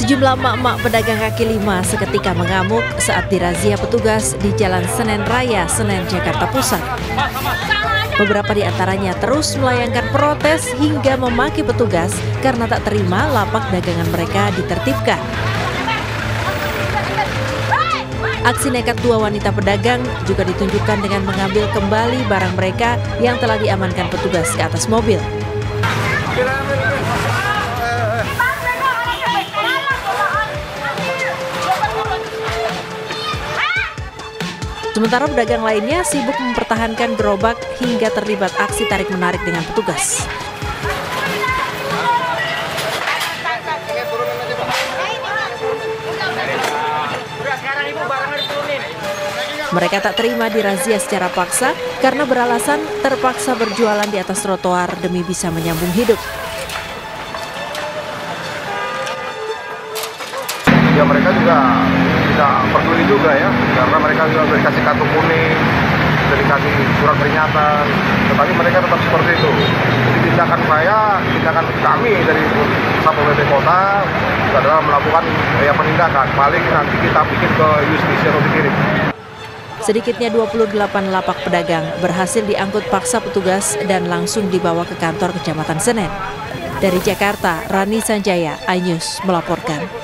Sejumlah emak-emak pedagang kaki lima seketika mengamuk saat dirazia petugas di Jalan Senen Raya, Senen, Jakarta Pusat. Beberapa di antaranya terus melayangkan protes hingga memaki petugas karena tak terima lapak dagangan mereka ditertibkan. Aksi nekat dua wanita pedagang juga ditunjukkan dengan mengambil kembali barang mereka yang telah diamankan petugas ke atas mobil. Sementara pedagang lainnya sibuk mempertahankan gerobak hingga terlibat aksi tarik-menarik dengan petugas. Mereka tak terima dirazia secara paksa karena beralasan terpaksa berjualan di atas trotoar demi bisa menyambung hidup. Ya, mereka juga tidak peduli juga ya, karena mereka juga dikasih kartu kuning, dikasih surat peringatan, tetapi mereka tetap seperti itu. Jadi tindakan kami dari Satpol PP Kota adalah melakukan penindakan, paling nanti kita bikin ke justisi atau dikirim. Sedikitnya 28 lapak pedagang berhasil diangkut paksa petugas dan langsung dibawa ke kantor Kecamatan Senen. Dari Jakarta, Rani Sanjaya, iNews melaporkan.